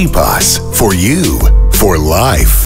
Geepas, for you, for life.